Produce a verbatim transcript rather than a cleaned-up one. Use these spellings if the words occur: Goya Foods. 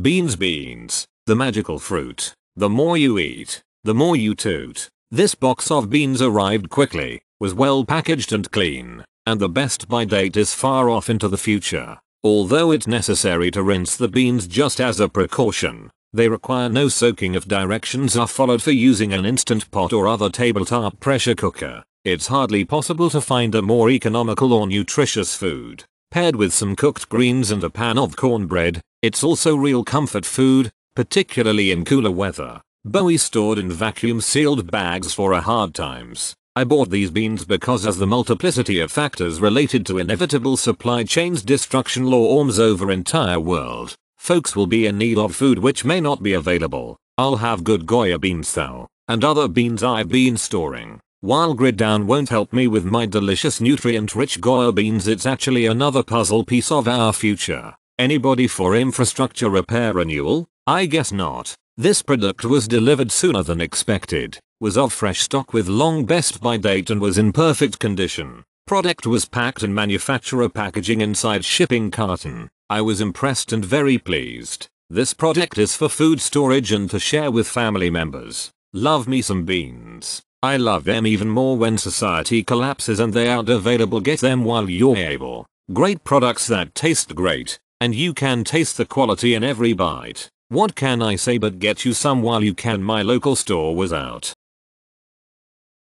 Beans Beans, the magical fruit. The more you eat, the more you toot. This box of beans arrived quickly, was well packaged and clean, and the best by date is far off into the future. Although it's necessary to rinse the beans just as a precaution, they require no soaking if directions are followed for using an instant pot or other tabletop pressure cooker. It's hardly possible to find a more economical or nutritious food. Paired with some cooked greens and a pan of cornbread, it's also real comfort food, particularly in cooler weather. Bowie stored in vacuum-sealed bags for hard times. I bought these beans because as the multiplicity of factors related to inevitable supply chains destruction looms over entire world, folks will be in need of food which may not be available. I'll have good Goya beans though, and other beans I've been storing. While grid down won't help me with my delicious nutrient-rich Goya beans, it's actually another puzzle piece of our future. Anybody for infrastructure repair renewal? I guess not. This product was delivered sooner than expected, was of fresh stock with long best by date and was in perfect condition. Product was packed in manufacturer packaging inside shipping carton. I was impressed and very pleased. This product is for food storage and to share with family members. Love me some beans. I love them even more when society collapses and they aren't available. Get them while you're able. Great products that taste great, and you can taste the quality in every bite. What can I say but get you some while you can? My local store was out.